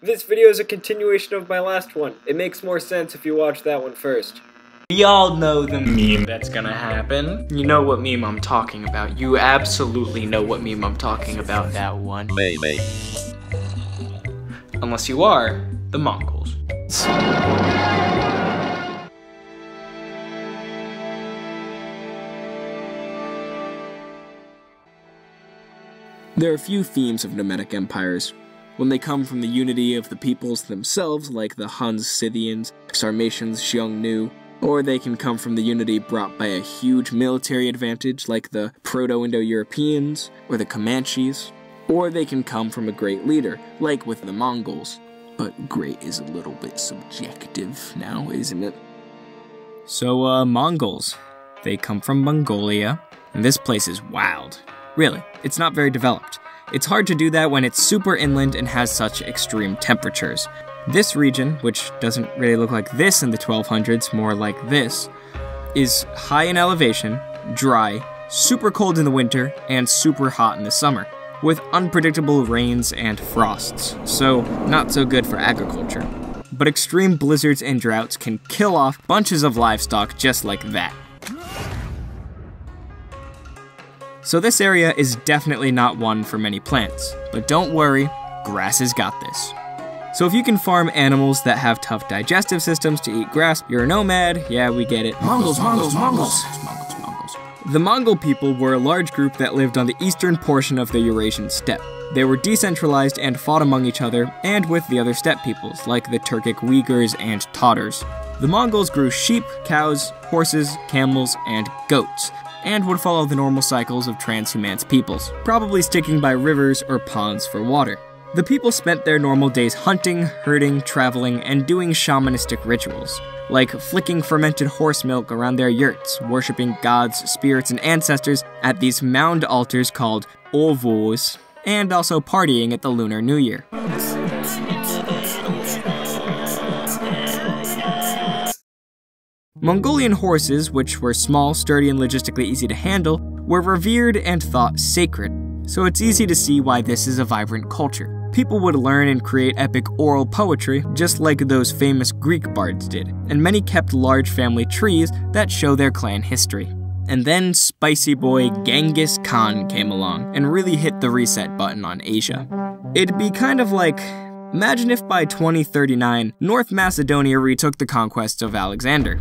This video is a continuation of my last one. It makes more sense if you watch that one first. We all know the meme that's gonna happen. You know what meme I'm talking about. You absolutely know what meme I'm talking about, that one. Maybe. Unless you are the Mongols. There are a few themes of nomadic empires. When they come from the unity of the peoples themselves, like the Huns, Scythians, Sarmatians, Xiongnu, or they can come from the unity brought by a huge military advantage, like the Proto-Indo-Europeans or the Comanches, or they can come from a great leader, like with the Mongols. But great is a little bit subjective now, isn't it? So, Mongols. They come from Mongolia, and this place is wild. Really, it's not very developed. It's hard to do that when it's super inland and has such extreme temperatures. This region, which doesn't really look like this in the 1200s, more like this, is high in elevation, dry, super cold in the winter, and super hot in the summer, with unpredictable rains and frosts, so not so good for agriculture. But extreme blizzards and droughts can kill off bunches of livestock just like that. So this area is definitely not one for many plants, but don't worry, grass has got this. So if you can farm animals that have tough digestive systems to eat grass, you're a nomad, yeah, we get it. Mongols. The Mongol people were a large group that lived on the eastern portion of the Eurasian steppe. They were decentralized and fought among each other and with the other steppe peoples, like the Turkic Uyghurs and Tatars. The Mongols grew sheep, cows, horses, camels, and goats, and would follow the normal cycles of transhumance peoples, probably sticking by rivers or ponds for water. The people spent their normal days hunting, herding, traveling, and doing shamanistic rituals, like flicking fermented horse milk around their yurts, worshipping gods, spirits, and ancestors at these mound altars called ovos, and also partying at the Lunar New Year. Mongolian horses, which were small, sturdy, and logistically easy to handle, were revered and thought sacred, so it's easy to see why this is a vibrant culture. People would learn and create epic oral poetry, just like those famous Greek bards did, and many kept large family trees that show their clan history. And then spicy boy Genghis Khan came along and really hit the reset button on Asia. It'd be kind of like, imagine if by 2039, North Macedonia retook the conquest of Alexander.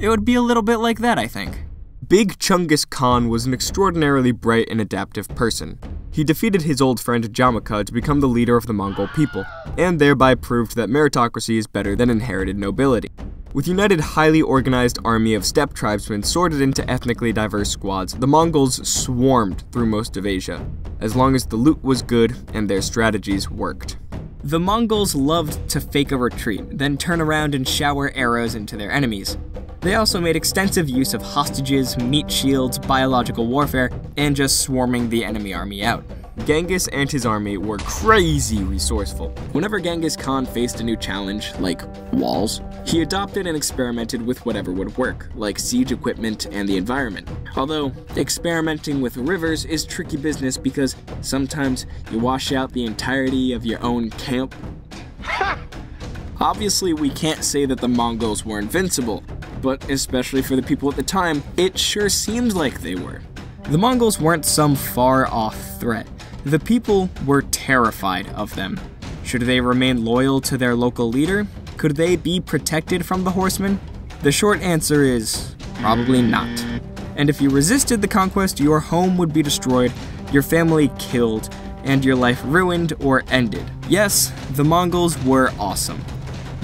It would be a little bit like that, I think. Big Chungus Khan was an extraordinarily bright and adaptive person. He defeated his old friend Jamukha to become the leader of the Mongol people, and thereby proved that meritocracy is better than inherited nobility. With united, highly organized army of steppe tribesmen sorted into ethnically diverse squads, the Mongols swarmed through most of Asia, as long as the loot was good and their strategies worked. The Mongols loved to fake a retreat, then turn around and shower arrows into their enemies. They also made extensive use of hostages, meat shields, biological warfare, and just swarming the enemy army out. Genghis and his army were crazy resourceful. Whenever Genghis Khan faced a new challenge, like walls, he adopted and experimented with whatever would work, like siege equipment and the environment. Although, experimenting with rivers is tricky business because sometimes you wash out the entirety of your own camp. Obviously, we can't say that the Mongols were invincible, but especially for the people at the time, it sure seemed like they were. The Mongols weren't some far-off threat. The people were terrified of them. Should they remain loyal to their local leader? Could they be protected from the horsemen? The short answer is probably not. And if you resisted the conquest, your home would be destroyed, your family killed, and your life ruined or ended. Yes, the Mongols were awesome,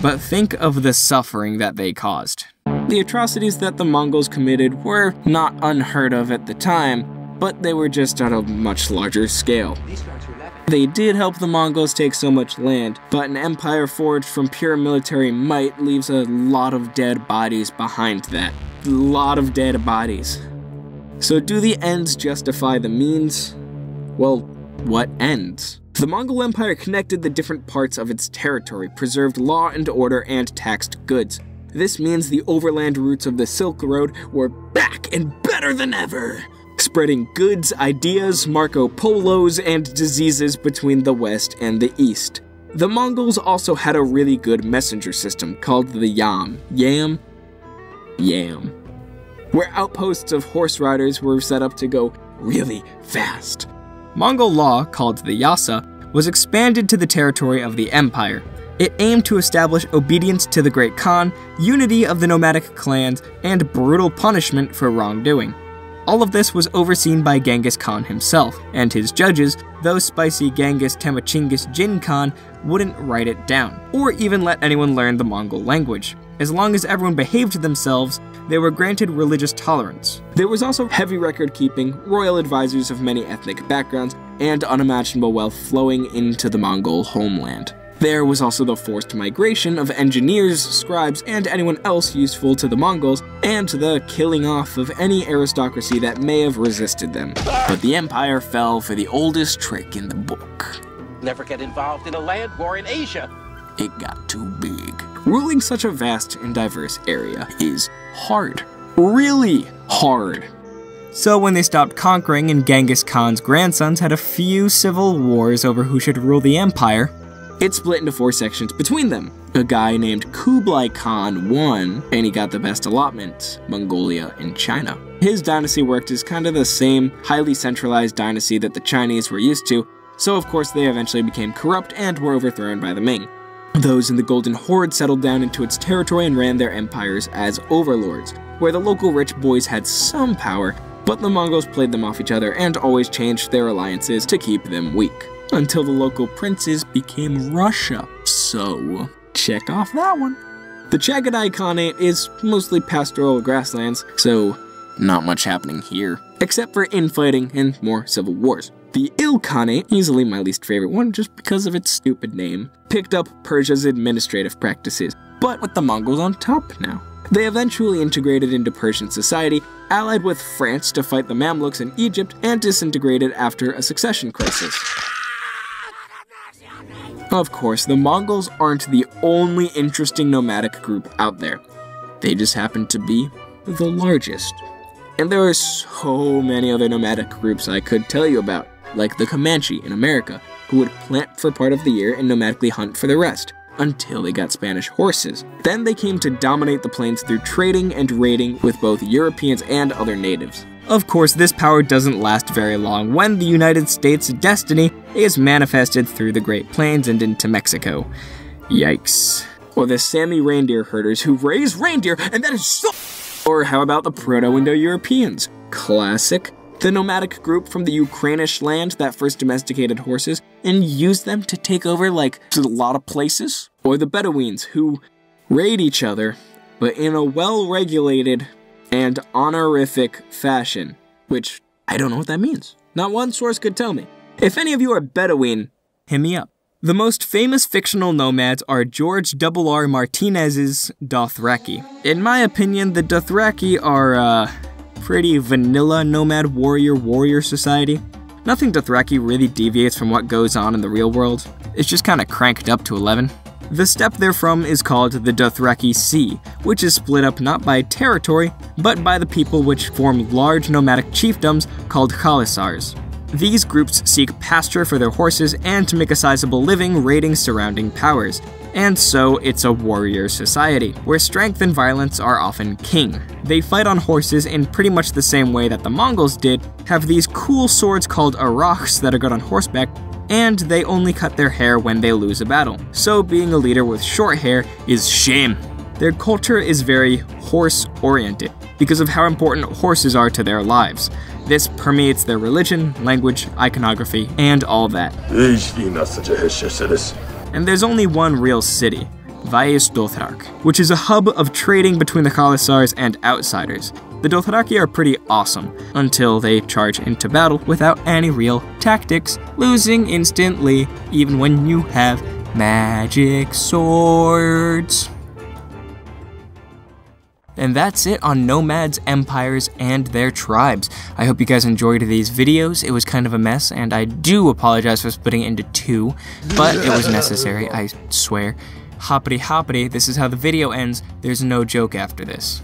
but think of the suffering that they caused. The atrocities that the Mongols committed were not unheard of at the time, but they were just on a much larger scale. They did help the Mongols take so much land, but an empire forged from pure military might leaves a lot of dead bodies behind that. A lot of dead bodies. So do the ends justify the means? Well, what ends? The Mongol Empire connected the different parts of its territory, preserved law and order, and taxed goods. This means the overland routes of the Silk Road were back and better than ever, spreading goods, ideas, Marco Polos, and diseases between the West and the East. The Mongols also had a really good messenger system called the Yam, where outposts of horse riders were set up to go really fast. Mongol law, called the Yasa, was expanded to the territory of the empire. It aimed to establish obedience to the Great Khan, unity of the nomadic clans, and brutal punishment for wrongdoing. All of this was overseen by Genghis Khan himself, and his judges, though spicy Genghis Temachinggis Jin Khan, wouldn't write it down, or even let anyone learn the Mongol language. As long as everyone behaved to themselves, they were granted religious tolerance. There was also heavy record-keeping, royal advisors of many ethnic backgrounds, and unimaginable wealth flowing into the Mongol homeland. There was also the forced migration of engineers, scribes, and anyone else useful to the Mongols, and the killing off of any aristocracy that may have resisted them. But the empire fell for the oldest trick in the book. Never get involved in a land war in Asia. It got too big. Ruling such a vast and diverse area is hard. Really hard. So when they stopped conquering and Genghis Khan's grandsons had a few civil wars over who should rule the empire, it split into four sections between them. A guy named Kublai Khan won, and he got the best allotment, Mongolia and China. His dynasty worked as kind of the same highly centralized dynasty that the Chinese were used to, so of course they eventually became corrupt and were overthrown by the Ming. Those in the Golden Horde settled down into its territory and ran their empires as overlords, where the local rich boys had some power, but the Mongols played them off each other and always changed their alliances to keep them weak. Until the local princes became Russia. So, check off that one. The Chagatai Khanate is mostly pastoral grasslands, so not much happening here, except for infighting and more civil wars. The Ilkhanate, easily my least favorite one just because of its stupid name, picked up Persia's administrative practices, but with the Mongols on top now. They eventually integrated into Persian society, allied with France to fight the Mamluks in Egypt, and disintegrated after a succession crisis. Of course, the Mongols aren't the only interesting nomadic group out there. They just happen to be the largest. And there are so many other nomadic groups I could tell you about, like the Comanche in America, who would plant for part of the year and nomadically hunt for the rest, until they got Spanish horses. Then they came to dominate the plains through trading and raiding with both Europeans and other natives. Of course, this power doesn't last very long when the United States' destiny is manifested through the Great Plains and into Mexico. Yikes. Or the Sami reindeer herders who raise reindeer, and that is so— Or how about the Proto-Indo-Europeans? Classic. The nomadic group from the Ukrainish land that first domesticated horses and used them to take over, like, a lot of places. Or the Bedouins who raid each other, but in a well-regulated and honorific fashion, which I don't know what that means. Not one source could tell me. If any of you are Bedouin, hit me up. The most famous fictional nomads are George R.R. Martinez's Dothraki. In my opinion, the Dothraki are pretty vanilla nomad warrior society. Nothing Dothraki really deviates from what goes on in the real world. It's just kind of cranked up to 11. The steppe they're from is called the Dothraki Sea, which is split up not by territory, but by the people which form large nomadic chiefdoms called Khalasars. These groups seek pasture for their horses and to make a sizable living raiding surrounding powers, and so it's a warrior society, where strength and violence are often king. They fight on horses in pretty much the same way that the Mongols did, have these cool swords called Arachs that are good on horseback, and they only cut their hair when they lose a battle, so being a leader with short hair is shame. Their culture is very horse-oriented because of how important horses are to their lives. This permeates their religion, language, iconography, and all that. And there's only one real city, Vaes Dothrak, which is a hub of trading between the Khalasars and outsiders. The Dothraki are pretty awesome, until they charge into battle without any real tactics, losing instantly, even when you have magic swords. And that's it on nomads, empires, and their tribes. I hope you guys enjoyed these videos. It was kind of a mess, and I do apologize for splitting it into two, but it was necessary, I swear. Hoppity hoppity, this is how the video ends. There's no joke after this.